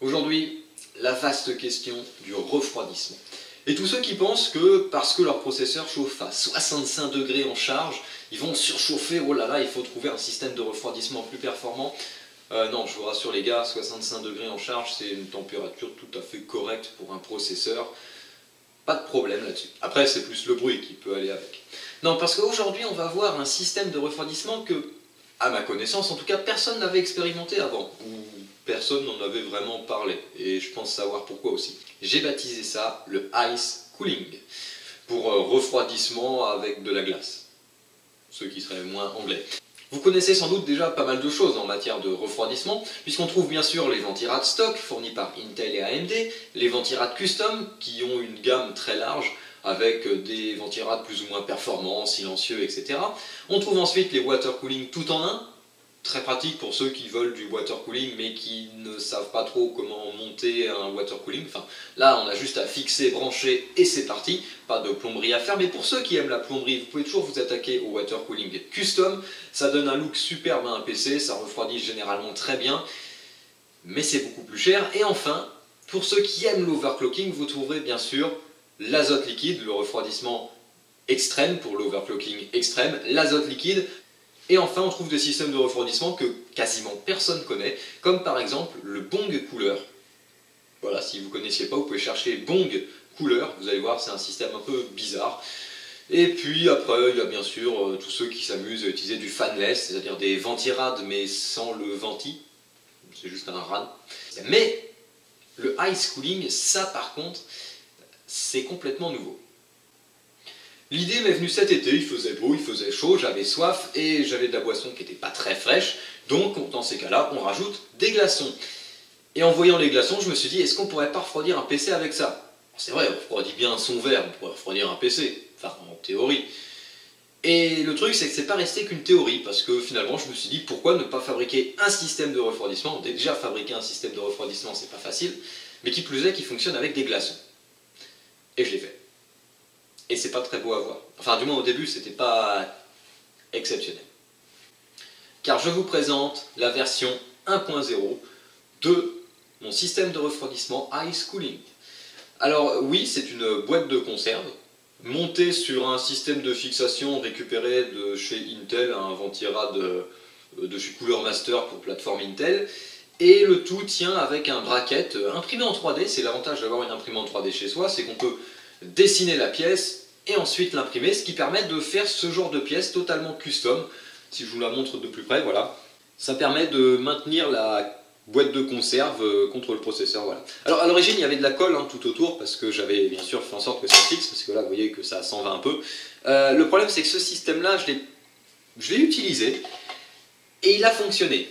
Aujourd'hui, la vaste question du refroidissement. Et tous ceux qui pensent que parce que leur processeur chauffe à 65 degrés en charge, ils vont surchauffer, oh là là, il faut trouver un système de refroidissement plus performant. Non, je vous rassure les gars, 65 degrés en charge, c'est une température tout à fait correcte pour un processeur. Pas de problème là-dessus. Après, c'est plus le bruit qui peut aller avec. Non, parce qu'aujourd'hui, on va voir un système de refroidissement que, à ma connaissance, en tout cas, personne n'avait expérimenté avant. Ou personne n'en avait vraiment parlé. Et je pense savoir pourquoi aussi. J'ai baptisé ça le Ice Cooling. Pour refroidissement avec de la glace. Ce qui serait moins anglais. Vous connaissez sans doute déjà pas mal de choses en matière de refroidissement, puisqu'on trouve bien sûr les ventirades stock fournis par Intel et AMD, les ventirades custom qui ont une gamme très large avec des ventirades plus ou moins performants, silencieux, etc. On trouve ensuite les water cooling tout en un, très pratique pour ceux qui veulent du water cooling mais qui ne savent pas trop comment monter un water cooling. Enfin, là on a juste à fixer, brancher et c'est parti, pas de plomberie à faire, mais pour ceux qui aiment la plomberie, vous pouvez toujours vous attaquer au water cooling custom. Ça donne un look superbe à un PC, ça refroidit généralement très bien, mais c'est beaucoup plus cher. Et enfin, pour ceux qui aiment l'overclocking, vous trouverez bien sûr l'azote liquide, le refroidissement extrême pour l'overclocking extrême, l'azote liquide. Et enfin, on trouve des systèmes de refroidissement que quasiment personne connaît, comme par exemple le Bong Cooler. Voilà, si vous ne connaissiez pas, vous pouvez chercher Bong Cooler, vous allez voir, c'est un système un peu bizarre. Et puis après, il y a bien sûr tous ceux qui s'amusent à utiliser du fanless, c'est-à-dire des ventirades mais sans le venti, c'est juste un rad. Mais le ice cooling, ça par contre, c'est complètement nouveau. L'idée m'est venue cet été, il faisait beau, il faisait chaud, j'avais soif et j'avais de la boisson qui n'était pas très fraîche, donc dans ces cas-là, on rajoute des glaçons. Et en voyant les glaçons, je me suis dit, est-ce qu'on pourrait pas refroidir un PC avec ça? C'est vrai, on refroidit bien son verre, on pourrait refroidir un PC, enfin en théorie. Et le truc, c'est que c'est pas resté qu'une théorie, parce que finalement, je me suis dit, pourquoi ne pas fabriquer un système de refroidissement? Déjà, fabriquer un système de refroidissement, c'est pas facile, mais qui plus est, qui fonctionne avec des glaçons. Et je l'ai fait. Et c'est pas très beau à voir. Enfin, du moins au début, c'était pas exceptionnel. Car je vous présente la version 1.0 de mon système de refroidissement Ice Cooling. Alors oui, c'est une boîte de conserve montée sur un système de fixation récupéré de chez Intel, un ventirad de chez Cooler Master pour plateforme Intel. Et le tout tient avec un bracket imprimé en 3D. C'est l'avantage d'avoir une imprimante 3D chez soi, c'est qu'on peut dessiner la pièce et ensuite l'imprimer, ce qui permet de faire ce genre de pièce totalement custom. Si je vous la montre de plus près, voilà, ça permet de maintenir la boîte de conserve contre le processeur. Voilà. Alors à l'origine il y avait de la colle hein, tout autour, parce que j'avais bien sûr fait en sorte que ça fixe, parce que là vous voyez que ça s'en va un peu. Le problème c'est que ce système là je l'ai utilisé et il a fonctionné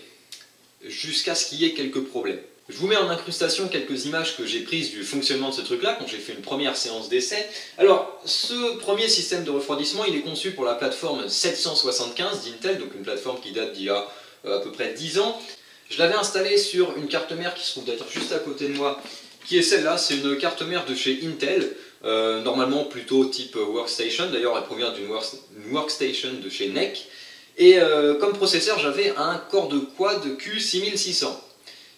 jusqu'à ce qu'il y ait quelques problèmes. Je vous mets en incrustation quelques images que j'ai prises du fonctionnement de ce truc-là, quand j'ai fait une première séance d'essai. Alors, ce premier système de refroidissement, il est conçu pour la plateforme 775 d'Intel, donc une plateforme qui date d'il y a à peu près 10 ans. Je l'avais installé sur une carte mère qui se trouve d'ailleurs juste à côté de moi, qui est celle-là, c'est une carte mère de chez Intel, normalement plutôt type workstation, d'ailleurs elle provient d'une workstation de chez NEC. Et comme processeur, j'avais un Core 2 Quad Q6600.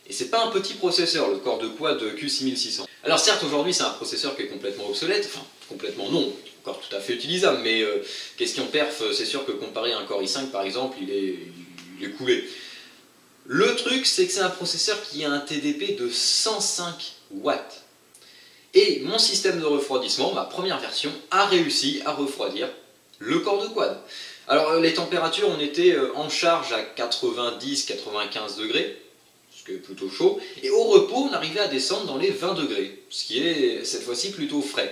Et c'est pas un petit processeur, le Core 2 Quad Q6600. Alors certes, aujourd'hui, c'est un processeur qui est complètement obsolète, enfin, complètement non, encore tout à fait utilisable, mais question perf, c'est sûr que comparé à un Core i5, par exemple, il est coulé. Le truc, c'est que c'est un processeur qui a un TDP de 105 watts. Et mon système de refroidissement, ma première version, a réussi à refroidir le Core 2 Quad. Alors, les températures, on était en charge à 90-95 degrés, ce qui est plutôt chaud, et au repos on arrivait à descendre dans les 20 degrés, ce qui est cette fois-ci plutôt frais.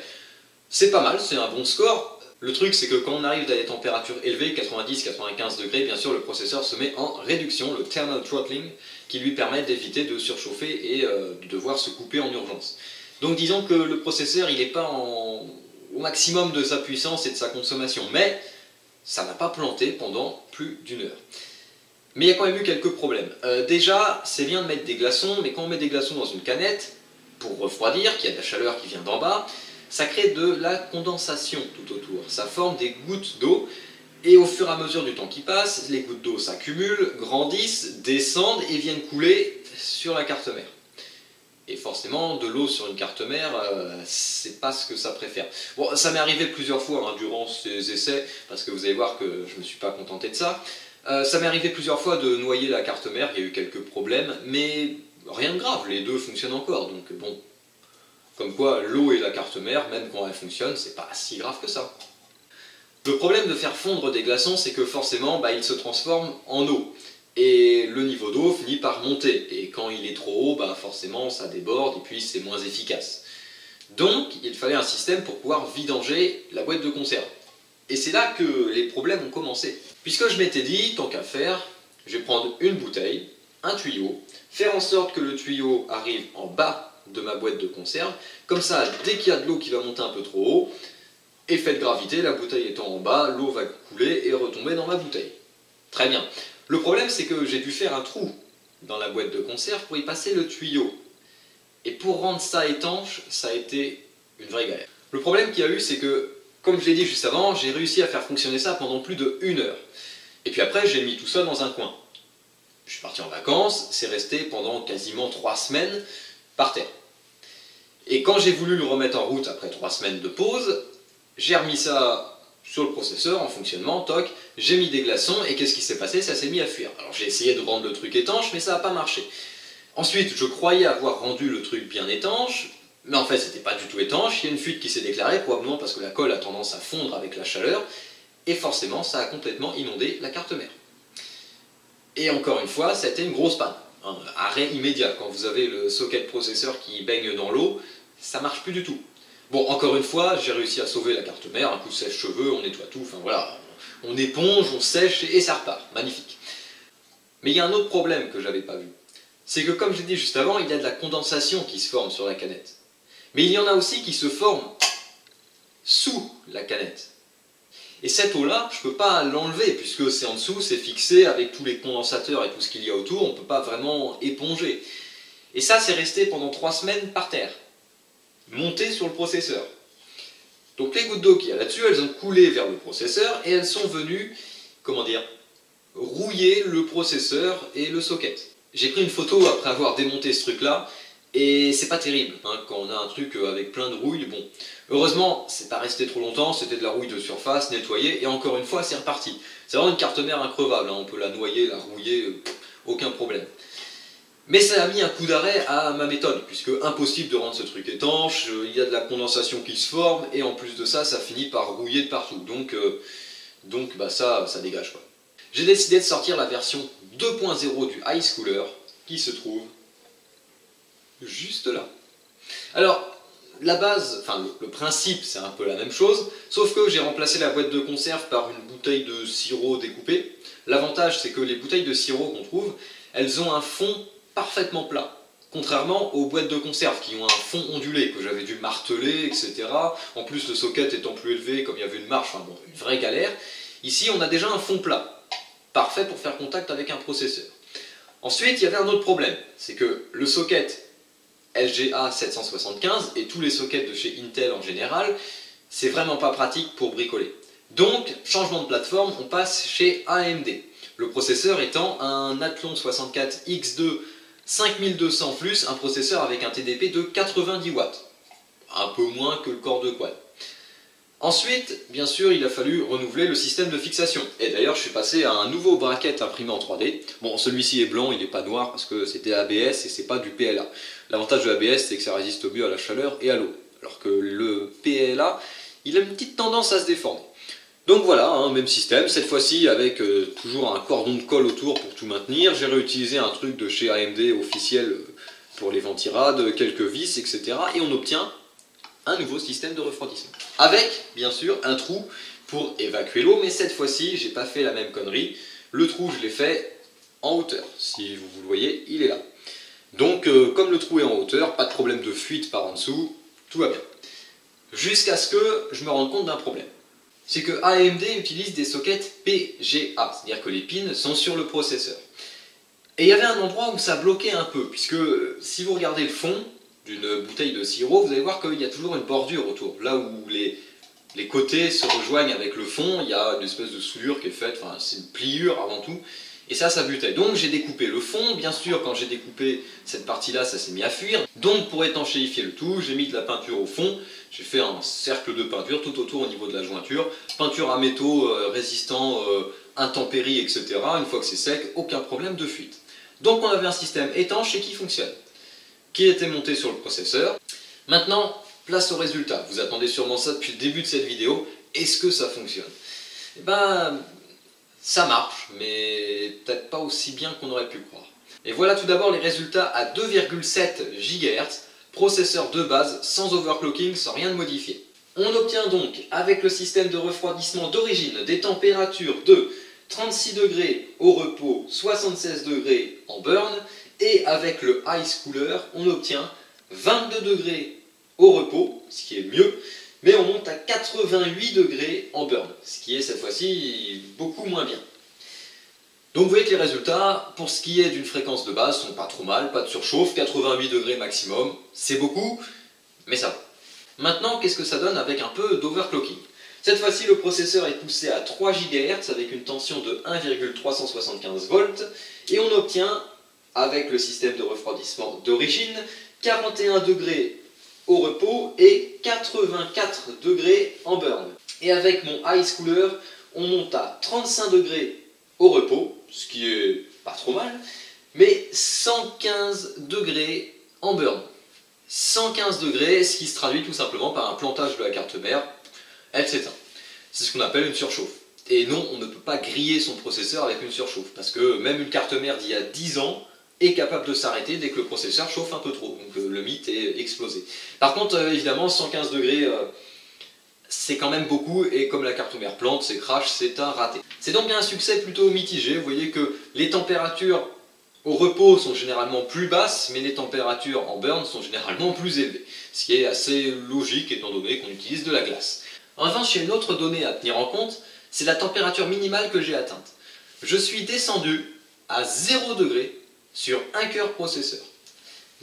C'est pas mal, c'est un bon score. Le truc c'est que quand on arrive à des températures élevées, 90-95 degrés, bien sûr le processeur se met en réduction, le thermal throttling, qui lui permet d'éviter de surchauffer et de devoir se couper en urgence. Donc disons que le processeur il n'est pas au maximum de sa puissance et de sa consommation, mais ça n'a pas planté pendant plus d'une heure. Mais il y a quand même eu quelques problèmes. Déjà, c'est bien de mettre des glaçons, mais quand on met des glaçons dans une canette, pour refroidir, qu'il y a de la chaleur qui vient d'en bas, ça crée de la condensation tout autour. Ça forme des gouttes d'eau, et au fur et à mesure du temps qui passe, les gouttes d'eau s'accumulent, grandissent, descendent et viennent couler sur la carte mère. Et forcément, de l'eau sur une carte mère, c'est pas ce que ça préfère. Bon, ça m'est arrivé plusieurs fois hein, durant ces essais, parce que vous allez voir que je me suis pas contenté de ça. Ça m'est arrivé plusieurs fois de noyer la carte mère, il y a eu quelques problèmes, mais rien de grave, les deux fonctionnent encore, donc bon. Comme quoi, l'eau et la carte mère, même quand elles fonctionnent, c'est pas si grave que ça. Le problème de faire fondre des glaçons, c'est que forcément, bah, ils se transforment en eau. Et le niveau d'eau finit par monter, et quand il est trop haut, bah forcément ça déborde et puis c'est moins efficace. Donc il fallait un système pour pouvoir vidanger la boîte de conserve. Et c'est là que les problèmes ont commencé. Puisque je m'étais dit, tant qu'à faire, je vais prendre une bouteille, un tuyau, faire en sorte que le tuyau arrive en bas de ma boîte de conserve, comme ça dès qu'il y a de l'eau qui va monter un peu trop haut, effet de gravité, la bouteille étant en bas, l'eau va couler et retomber dans ma bouteille. Très bien. Le problème, c'est que j'ai dû faire un trou dans la boîte de conserve pour y passer le tuyau. Et pour rendre ça étanche, ça a été une vraie galère. Le problème qu'il y a eu, c'est que, comme je l'ai dit juste avant, j'ai réussi à faire fonctionner ça pendant plus de 1 heure. Et puis après, j'ai mis tout ça dans un coin. Je suis parti en vacances, c'est resté pendant quasiment 3 semaines par terre. Et quand j'ai voulu le remettre en route après 3 semaines de pause, j'ai remis ça sur le processeur, en fonctionnement, toc, j'ai mis des glaçons, et qu'est-ce qui s'est passé? Ça s'est mis à fuir. Alors j'ai essayé de rendre le truc étanche, mais ça n'a pas marché. Ensuite, je croyais avoir rendu le truc bien étanche, mais en fait c'était pas du tout étanche, il y a une fuite qui s'est déclarée, probablement parce que la colle a tendance à fondre avec la chaleur, et forcément ça a complètement inondé la carte mère. Et encore une fois, ça a été une grosse panne. Un arrêt immédiat, quand vous avez le socket processeur qui baigne dans l'eau, ça marche plus du tout. Bon, encore une fois, j'ai réussi à sauver la carte mère, un coup de sèche-cheveux, on nettoie tout, enfin voilà, on éponge, on sèche et ça repart, magnifique. Mais il y a un autre problème que j'avais pas vu, c'est que comme je l'ai dit juste avant, il y a de la condensation qui se forme sur la canette. Mais il y en a aussi qui se forme sous la canette. Et cette eau-là, je peux pas l'enlever, puisque c'est en dessous, c'est fixé avec tous les condensateurs et tout ce qu'il y a autour, on peut pas vraiment éponger. Et ça, c'est resté pendant 3 semaines par terre. Montées sur le processeur. Donc les gouttes d'eau qu'il y a là-dessus, elles ont coulé vers le processeur et elles sont venues, comment dire, rouiller le processeur et le socket. J'ai pris une photo après avoir démonté ce truc-là et c'est pas terrible hein, quand on a un truc avec plein de rouille. Bon, heureusement, c'est pas resté trop longtemps, c'était de la rouille de surface, nettoyée et encore une fois, c'est reparti. C'est vraiment une carte mère increvable, hein, on peut la noyer, la rouiller, aucun problème. Mais ça a mis un coup d'arrêt à ma méthode, puisque impossible de rendre ce truc étanche, il y a de la condensation qui se forme, et en plus de ça, ça finit par rouiller de partout, donc bah ça dégage quoi. J'ai décidé de sortir la version 2.0 du Ice Cooler, qui se trouve juste là. Alors, la base, enfin le principe, c'est un peu la même chose, sauf que j'ai remplacé la boîte de conserve par une bouteille de sirop découpée. L'avantage, c'est que les bouteilles de sirop qu'on trouve, elles ont un fond parfaitement plat, contrairement aux boîtes de conserve qui ont un fond ondulé que j'avais dû marteler, etc. En plus, le socket étant plus élevé, comme il y avait une marche, enfin bon, une vraie galère. Ici, on a déjà un fond plat, parfait pour faire contact avec un processeur. Ensuite, il y avait un autre problème, c'est que le socket LGA 775 et tous les sockets de chez Intel en général, c'est vraiment pas pratique pour bricoler. Donc, changement de plateforme, on passe chez AMD. Le processeur étant un Athlon 64X2 5200+, un processeur avec un TDP de 90 watts, un peu moins que le Core 2 Quad. Ensuite, bien sûr, il a fallu renouveler le système de fixation. Et d'ailleurs, je suis passé à un nouveau bracket imprimé en 3D. Bon, celui-ci est blanc, il n'est pas noir parce que c'était ABS et c'est pas du PLA. L'avantage de l'ABS, c'est que ça résiste au mieux à la chaleur et à l'eau. Alors que le PLA, il a une petite tendance à se déformer. Donc voilà, hein, même système, cette fois-ci avec toujours un cordon de colle autour pour tout maintenir. J'ai réutilisé un truc de chez AMD officiel pour les ventirades, quelques vis, etc. Et on obtient un nouveau système de refroidissement. Avec, bien sûr, un trou pour évacuer l'eau, mais cette fois-ci, j'ai pas fait la même connerie. Le trou, je l'ai fait en hauteur. Si vous le voyez, il est là. Donc, comme le trou est en hauteur, pas de problème de fuite par en dessous, tout va bien. Jusqu'à ce que je me rende compte d'un problème. C'est que AMD utilise des sockets PGA, c'est-à-dire que les pins sont sur le processeur. Et il y avait un endroit où ça bloquait un peu, puisque si vous regardez le fond d'une bouteille de sirop, vous allez voir qu'il y a toujours une bordure autour. Là où les côtés se rejoignent avec le fond, il y a une espèce de soudure qui est faite, enfin c'est une pliure avant tout, Et ça butait. Donc j'ai découpé le fond, bien sûr quand j'ai découpé cette partie-là, ça s'est mis à fuir. Donc pour étanchéifier le tout, j'ai mis de la peinture au fond, j'ai fait un cercle de peinture tout autour au niveau de la jointure. Peinture à métaux résistants, intempéries, etc. Une fois que c'est sec, aucun problème de fuite. Donc on avait un système étanche et qui fonctionne, qui était monté sur le processeur. Maintenant, place au résultat. Vous attendez sûrement ça depuis le début de cette vidéo. Est-ce que ça fonctionne? Eh ben, ça marche, mais peut-être pas aussi bien qu'on aurait pu croire. Et voilà tout d'abord les résultats à 2,7 GHz, processeur de base, sans overclocking, sans rien de modifié. On obtient donc, avec le système de refroidissement d'origine, des températures de 36 degrés au repos, 76 degrés en burn, et avec le Ice Cooler, on obtient 22 degrés au repos, ce qui est mieux, mais on monte à 88 degrés en burn, ce qui est cette fois-ci beaucoup moins bien. Donc vous voyez que les résultats, pour ce qui est d'une fréquence de base, sont pas trop mal, pas de surchauffe, 88 degrés maximum, c'est beaucoup, mais ça va. Maintenant, qu'est-ce que ça donne avec un peu d'overclocking? Cette fois-ci, le processeur est poussé à 3 GHz avec une tension de 1,375 volts, et on obtient, avec le système de refroidissement d'origine, 41 degrés au repos et 84 degrés en burn. Et avec mon Ice Cooler, on monte à 35 degrés au repos, ce qui est pas trop mal, mais 115 degrés en burn. 115 degrés, ce qui se traduit tout simplement par un plantage de la carte mère, elle s'éteint. C'est ce qu'on appelle une surchauffe. Et non, on ne peut pas griller son processeur avec une surchauffe, parce que même une carte mère d'il y a 10 ans, est capable de s'arrêter dès que le processeur chauffe un peu trop, donc le mythe est explosé. Par contre, évidemment, 115 degrés, c'est quand même beaucoup, et comme la carte mère plante, c'est crash, c'est un raté. C'est donc un succès plutôt mitigé, vous voyez que les températures au repos sont généralement plus basses, mais les températures en burn sont généralement plus élevées, ce qui est assez logique étant donné qu'on utilise de la glace. Enfin, j'ai une autre donnée à tenir en compte, c'est la température minimale que j'ai atteinte. Je suis descendu à 0 degré, sur un cœur processeur.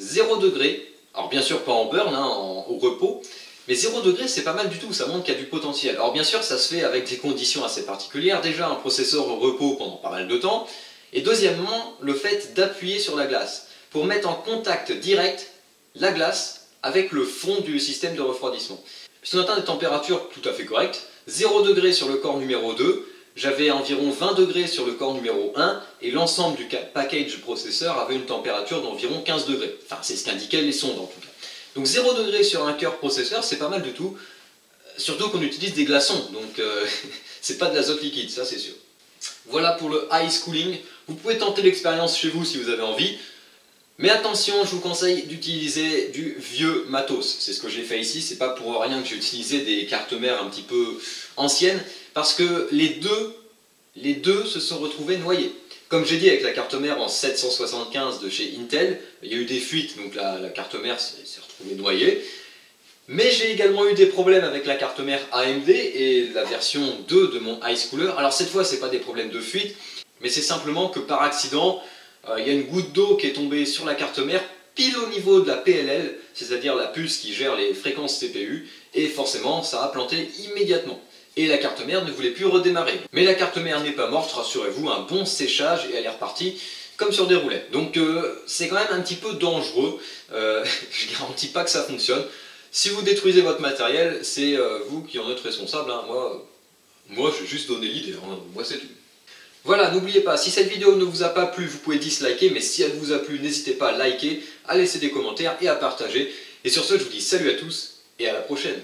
0 degré, alors bien sûr pas en burn, hein, au repos, mais 0 degré c'est pas mal du tout, ça montre qu'il y a du potentiel. Alors bien sûr ça se fait avec des conditions assez particulières, déjà un processeur au repos pendant pas mal de temps, et deuxièmement le fait d'appuyer sur la glace, pour mettre en contact direct la glace avec le fond du système de refroidissement. Puisqu'on atteint des températures tout à fait correctes, 0 degré sur le corps numéro 2, j'avais environ 20 degrés sur le corps numéro 1 et l'ensemble du package processeur avait une température d'environ 15 degrés. Enfin, c'est ce qu'indiquaient les sondes en tout cas. Donc 0 degré sur un cœur processeur, c'est pas mal du tout. Surtout qu'on utilise des glaçons, donc c'est pas de l'azote liquide, ça c'est sûr. Voilà pour le Ice Cooling. Vous pouvez tenter l'expérience chez vous si vous avez envie. Mais attention, je vous conseille d'utiliser du vieux matos. C'est ce que j'ai fait ici, c'est pas pour rien que j'ai utilisé des cartes mères un petit peu anciennes, parce que les deux se sont retrouvés noyés. Comme j'ai dit avec la carte mère en 775 de chez Intel, il y a eu des fuites, donc la carte mère s'est retrouvée noyée. Mais j'ai également eu des problèmes avec la carte mère AMD et la version 2 de mon Ice Cooler. Alors cette fois, c'est pas des problèmes de fuite, mais c'est simplement que par accident, il y a une goutte d'eau qui est tombée sur la carte mère pile au niveau de la PLL, c'est-à-dire la puce qui gère les fréquences CPU, et forcément ça a planté immédiatement. Et la carte mère ne voulait plus redémarrer. Mais la carte mère n'est pas morte, rassurez-vous, un bon séchage et elle est repartie comme sur des roulettes. Donc c'est quand même un petit peu dangereux, je garantis pas que ça fonctionne. Si vous détruisez votre matériel, c'est vous qui en êtes responsable, hein. Moi j'ai juste donné l'idée, hein. Moi c'est tout. Voilà, n'oubliez pas, si cette vidéo ne vous a pas plu, vous pouvez disliker, mais si elle vous a plu, n'hésitez pas à liker, à laisser des commentaires et à partager. Et sur ce, je vous dis salut à tous et à la prochaine.